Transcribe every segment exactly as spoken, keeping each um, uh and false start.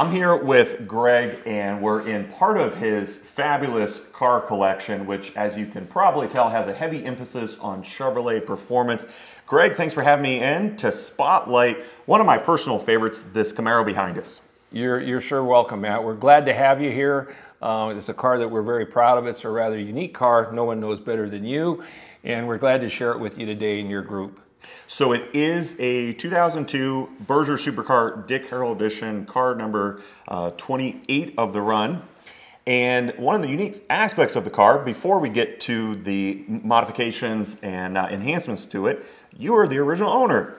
I'm here with Greg, and we're in part of his fabulous car collection, which, as you can probably tell, has a heavy emphasis on Chevrolet performance. Greg, thanks for having me in to spotlight one of my personal favorites, this Camaro behind us. You're, you're sure welcome, Matt. We're glad to have you here. Uh, it's a car that we're very proud of. It's a rather unique car. No one knows better than you, and we're glad to share it with you today in your group. So it is a two thousand two Berger Supercar Dick Harrell Edition, car number uh, twenty-eight of the run. And one of the unique aspects of the car, before we get to the modifications and uh, enhancements to it, you are the original owner.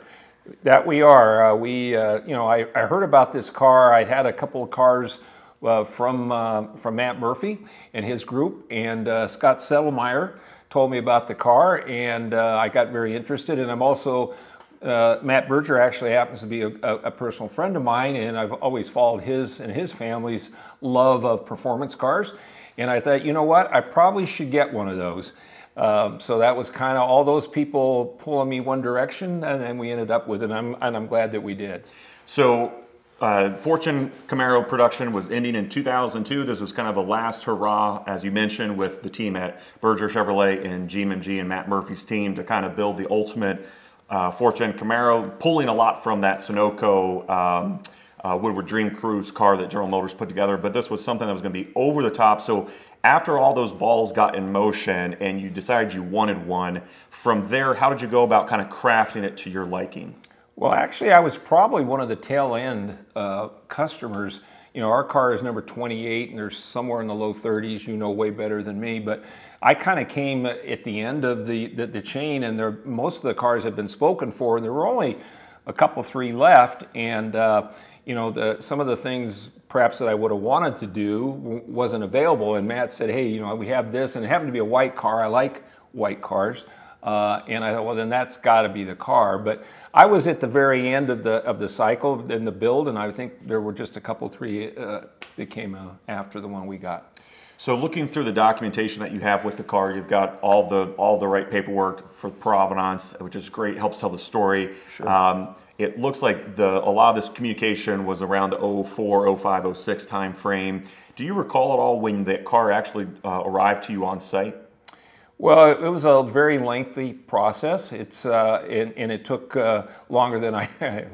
That we are. Uh, we, uh, you know, I, I heard about this car. I'd had a couple of cars uh, from, uh, from Matt Murphy and his group, and uh, Scott Settlemyer told me about the car, and uh, I got very interested. And I'm also, uh, Matt Berger actually happens to be a, a, a personal friend of mine, and I've always followed his and his family's love of performance cars. And I thought, you know what, I probably should get one of those. Um, so that was kind of all those people pulling me one direction, and then we ended up with it, and I'm, and I'm glad that we did. So Uh, Fortune Camaro production was ending in two thousand two. This was kind of the last hurrah, as you mentioned, with the team at Berger Chevrolet and G M M G and Matt Murphy's team to kind of build the ultimate uh, Fortune Camaro, pulling a lot from that Sunoco um, uh, Woodward Dream Cruise car that General Motors put together. But this was something that was going to be over the top. So after all those balls got in motion and you decided you wanted one, from there, how did you go about kind of crafting it to your liking? Well, actually, I was probably one of the tail end uh, customers. You know, our car is number twenty-eight, and there's somewhere in the low thirties, you know, way better than me. But I kind of came at the end of the, the, the chain, and there, most of the cars had been spoken for, and there were only a couple, three left. And, uh, you know, the, some of the things perhaps that I would have wanted to do w wasn't available. And Matt said, hey, you know, we have this, and it happened to be a white car. I like white cars. Uh, and I thought, well, then that's got to be the car. But I was at the very end of the of the cycle in the build, and I think there were just a couple, three uh, that came out after the one we got. So looking through the documentation that you have with the car, you've got all the all the right paperwork for provenance, which is great. Helps tell the story. Sure. Um, it looks like the a lot of this communication was around the oh four, oh five, oh six time frame. Do you recall at all when the car actually uh, arrived to you on site? Well, it was a very lengthy process. It's uh, and, and it took uh, longer than I.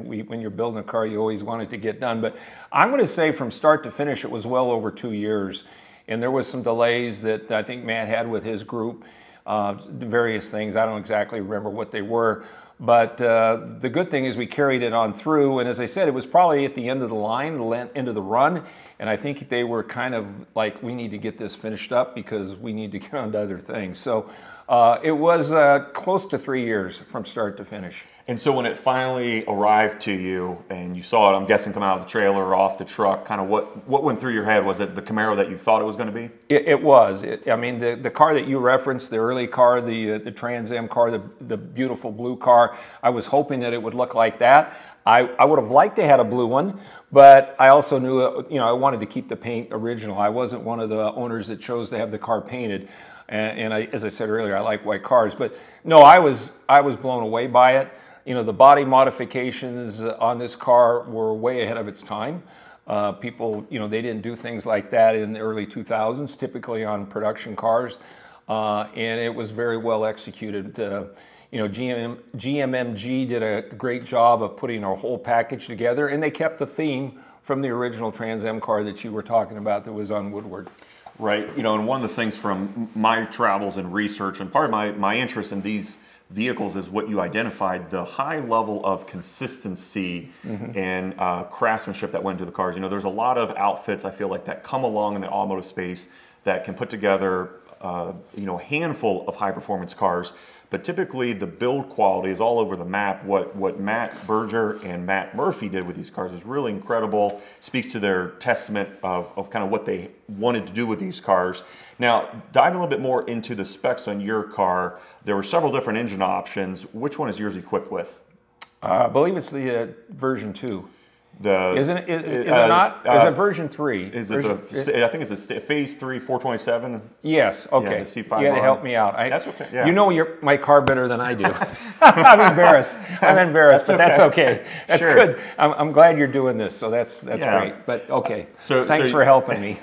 we, when you're building a car, you always want it to get done. But I'm going to say from start to finish, it was well over two years, and there was some delays that I think Matt had with his group, uh, various things. I don't exactly remember what they were, but uh, the good thing is we carried it on through. And as I said, it was probably at the end of the line, the end of the run. And I think they were kind of like, we need to get this finished up because we need to get on to other things. So uh, it was uh, close to three years from start to finish. And so when it finally arrived to you and you saw it, I'm guessing come out of the trailer or off the truck, kind of what, what went through your head? Was it the Camaro that you thought it was going to be? It, it was. It, I mean, the, the car that you referenced, the early car, the, uh, the Trans Am car, the, the beautiful blue car, I was hoping that it would look like that. I, I would have liked to have had a blue one, but I also knew, you know, I wanted to keep the paint original. I wasn't one of the owners that chose to have the car painted. And, and I, as I said earlier, I like white cars. But no, I was, I was blown away by it. You know, the body modifications on this car were way ahead of its time. Uh, people, you know, they didn't do things like that in the early two thousands, typically on production cars. Uh, and it was very well executed. Uh, You know, G M M G did a great job of putting our whole package together, and they kept the theme from the original Trans Am car that you were talking about that was on Woodward. Right. You know, and one of the things from my travels and research, and part of my, my interest in these vehicles is what you identified, the high level of consistency mm-hmm. and uh, craftsmanship that went into the cars. You know, there's a lot of outfits, I feel like, that come along in the automotive space that can put together Uh, you know, a handful of high-performance cars, but typically the build quality is all over the map. What what Matt Berger and Matt Murphy did with these cars is really incredible. Speaks to their testament of, of kind of what they wanted to do with these cars. Now, dive a little bit more into the specs on your car. There were several different engine options. Which one is yours equipped with? Uh, I believe it's the uh, version two. The isn't it, is, is uh, it not? Uh, is it version three? Is it version, the? I think it's a st phase three, four twenty seven. Yes. Okay. Yeah, the C five. You got to help me out. I, that's okay. Yeah. You know your my car better than I do. I'm embarrassed. I'm embarrassed, that's but okay. that's okay. That's sure. good. I'm, I'm glad you're doing this. So that's that's yeah. great. But okay. So thanks so you, for helping me.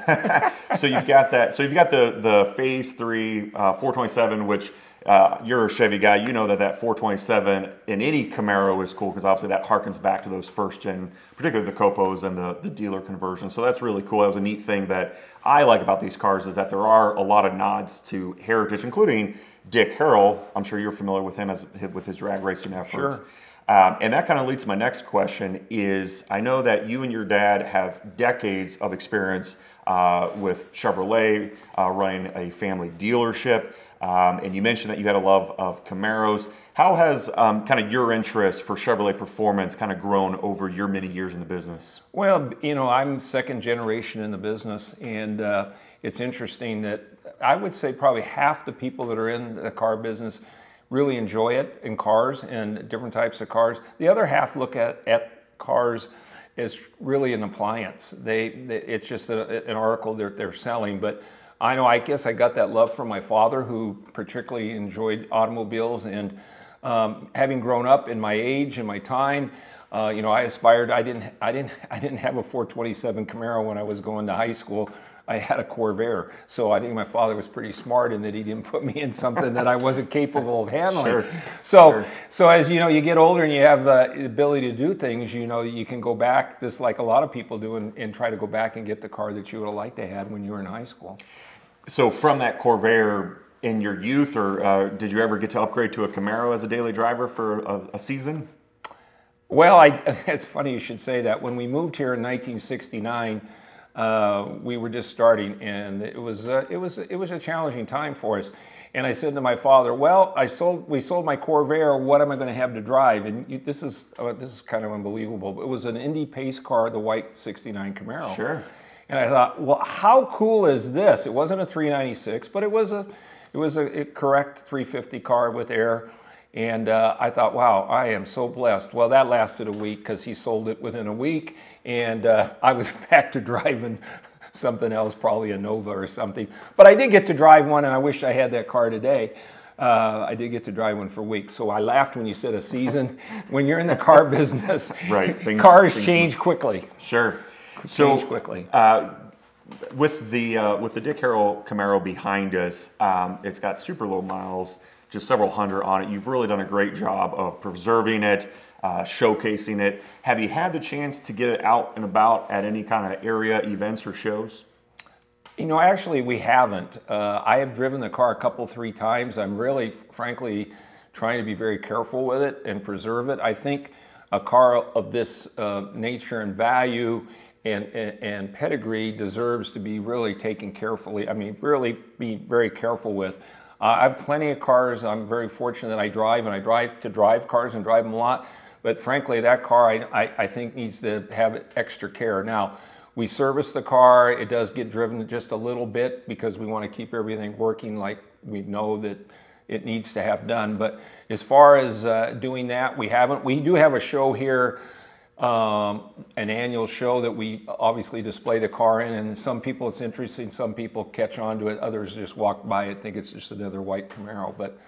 So you've got that. So you've got the the phase three, uh, four twenty seven, which. Uh, you're a Chevy guy, you know that that four twenty-seven in any Camaro is cool because obviously that harkens back to those first gen, particularly the C O P Os and the, the dealer conversion. So that's really cool. That was a neat thing that I like about these cars is that there are a lot of nods to heritage, including Dick Harrell. I'm sure you're familiar with him as with his drag racing efforts. Sure. Um, and that kind of leads to my next question is, I know that you and your dad have decades of experience uh, with Chevrolet, uh, running a family dealership, um, and you mentioned that you had a love of Camaros. How has um, kind of your interest for Chevrolet performance kind of grown over your many years in the business? Well, you know, I'm second generation in the business, and uh, it's interesting that I would say probably half the people that are in the car business really enjoy it in cars and different types of cars. The other half look at, at cars as really an appliance. They, they it's just a, an article they're, they're selling. But I know, I guess I got that love from my father, who particularly enjoyed automobiles. And um, having grown up in my age and my time, uh, you know, I aspired. I didn't, I didn't, I didn't have a four twenty-seven Camaro when I was going to high school. I had a Corvair, so I think my father was pretty smart in that he didn't put me in something that I wasn't capable of handling. Sure. So, sure. so as you know, you get older and you have the ability to do things, you know, you can go back, just like a lot of people do, and, and try to go back and get the car that you would have liked to have when you were in high school. So from that Corvair in your youth, or uh, did you ever get to upgrade to a Camaro as a daily driver for a, a season? Well, I, it's funny you should say that. When we moved here in nineteen sixty-nine, Uh, we were just starting, and it was uh, it was it was a challenging time for us. And I said to my father, "Well, I sold we sold my Corvair. What am I going to have to drive?" And you, this is uh, this is kind of unbelievable. But it was an Indy Pace car, the white sixty-nine Camaro. Sure. And I thought, well, how cool is this? It wasn't a three ninety-six, but it was a it was a correct three fifty car with air. And uh, I thought, wow, I am so blessed. Well, that lasted a week because he sold it within a week, and uh, I was back to driving something else, probably a Nova or something. But I did get to drive one, and I wish I had that car today. Uh, I did get to drive one for weeks. So I laughed when you said a season. When you're in the car business, right, things, cars things change quickly. Sure. So, change quickly. Uh, with, the, uh, with the Dick Harrell Camaro behind us, um, it's got super low miles, just several hundred on it. You've really done a great job of preserving it, uh, showcasing it. Have you had the chance to get it out and about at any kind of area events or shows? You know, actually we haven't. Uh, I have driven the car a couple, three times. I'm really, frankly, trying to be very careful with it and preserve it. I think a car of this uh, nature and value and, and, and pedigree deserves to be really taken carefully. I mean, really be very careful with. Uh, I have plenty of cars. I'm very fortunate that I drive, and I drive to drive cars and drive them a lot. But frankly, that car, I, I, I think, needs to have extra care. Now, we service the car. It does get driven just a little bit because we want to keep everything working like we know that it needs to have done. But as far as uh, doing that, we haven't. We do have a show here, um, an annual show that we obviously display the car in, and some people it's interesting, some people catch on to it, others just walk by it, think it's just another white Camaro. But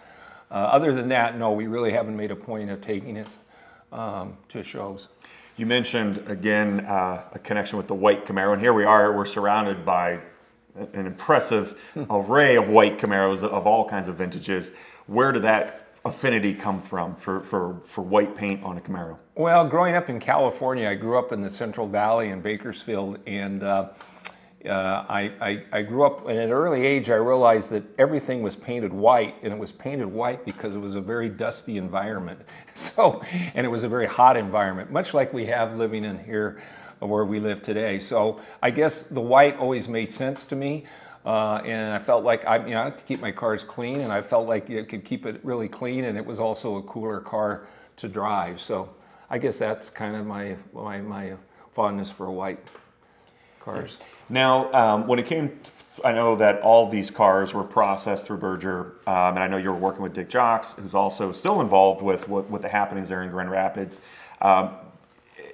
uh, other than that, no, we really haven't made a point of taking it um, to shows. You mentioned, again, uh, a connection with the white Camaro, and here we are, we're surrounded by an impressive array of white Camaros of all kinds of vintages. Where did that affinity come from for, for, for white paint on a Camaro? Well, growing up in California, I grew up in the Central Valley in Bakersfield, and uh, uh, I, I, I grew up, and at an early age I realized that everything was painted white, and it was painted white because it was a very dusty environment. So, and it was a very hot environment, much like we have living in here where we live today. So I guess the white always made sense to me. Uh, and I felt like I, you know, I could keep my cars clean, and I felt like it could keep it really clean, and it was also a cooler car to drive. So I guess that's kind of my my, my fondness for white cars. Now, um, when it came, to, I know that all these cars were processed through Berger, um, and I know you were working with Dick Jocks, who's also still involved with with, with the happenings there in Grand Rapids. Um,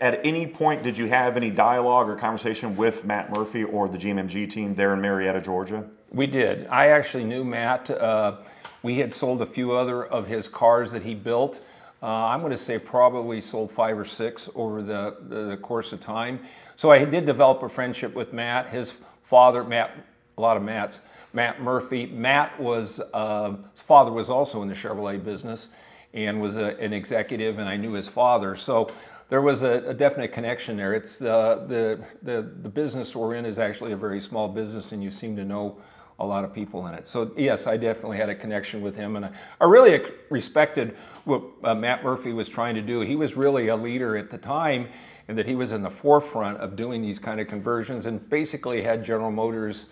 at any point did you have any dialogue or conversation with Matt Murphy or the G M M G team there in Marietta, Georgia? We did. I actually knew Matt. Uh, we had sold a few other of his cars that he built. Uh, I'm going to say probably sold five or six over the, the course of time. So I did develop a friendship with Matt. His father, Matt, a lot of Matts, Matt Murphy. Matt was, uh, his father was also in the Chevrolet business and was a, an executive, and I knew his father. So there was a, a definite connection there. It's uh, the, the, the business we're in is actually a very small business, and you seem to know a lot of people in it. So yes, I definitely had a connection with him, and I, I really respected what uh, Matt Murphy was trying to do. He was really a leader at the time, and that he was in the forefront of doing these kind of conversions and basically had General Motors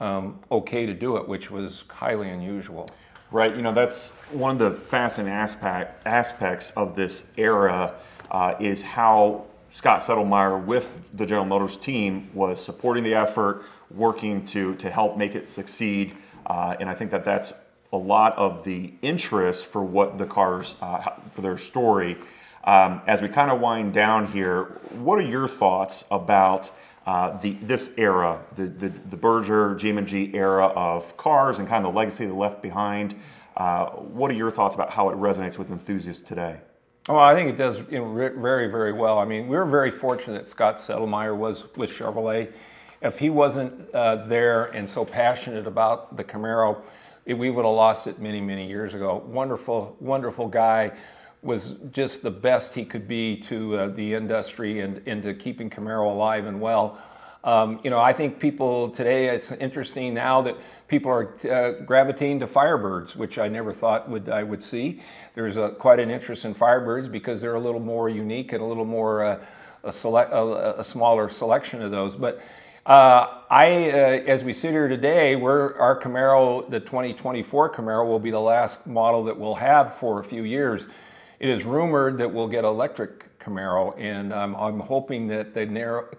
um, okay to do it, which was highly unusual. Right, you know, that's one of the fascinating aspect, aspects of this era uh, is how Scott Settlemyer with the General Motors team was supporting the effort, working to, to help make it succeed. Uh, and I think that that's a lot of the interest for what the cars, uh, for their story. Um, as we kind of wind down here, what are your thoughts about uh, the, this era, the, the, the Berger G M M G era of cars and kind of the legacy they left behind? Uh, what are your thoughts about how it resonates with enthusiasts today? Well, I think it does, you know, very, very well. I mean, we were very fortunate that Scott Settlemyer was with Chevrolet. If he wasn't uh, there and so passionate about the Camaro, it, we would have lost it many, many years ago. Wonderful, wonderful guy. Was just the best he could be to uh, the industry and into keeping Camaro alive and well. Um, you know, I think people today, it's interesting now that people are uh, gravitating to Firebirds, which I never thought would I would see. There's a, quite an interest in Firebirds because they're a little more unique and a little more uh, a, select, a, a smaller selection of those. But uh, I, uh, as we sit here today, we're, our Camaro, the twenty twenty-four Camaro, will be the last model that we'll have for a few years. It is rumored that we'll get electric Camaro, and um, I'm hoping that the Camaro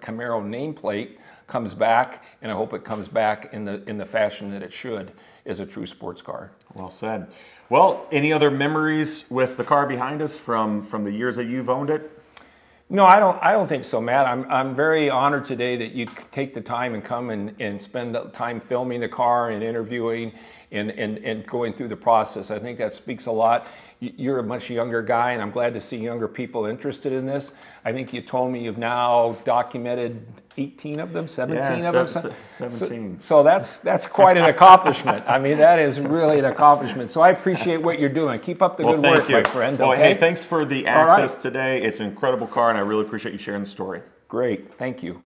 nameplate comes back, and I hope it comes back in the in the fashion that it should, as a true sports car. Well said. Well, any other memories with the car behind us from from the years that you've owned it? No, I don't. I don't think so, Matt. I'm I'm very honored today that you take the time and come and and spend the time filming the car and interviewing and and and going through the process. I think that speaks a lot. You're a much younger guy, and I'm glad to see younger people interested in this. I think you told me you've now documented eighteen of them, seventeen yeah, of se them. seventeen. So, so that's that's quite an accomplishment. I mean, that is really an accomplishment. So I appreciate what you're doing. Keep up the well, good thank work, you. my friend. Well, okay? Hey, thanks for the access right. today. It's an incredible car, and I really appreciate you sharing the story. Great. Thank you.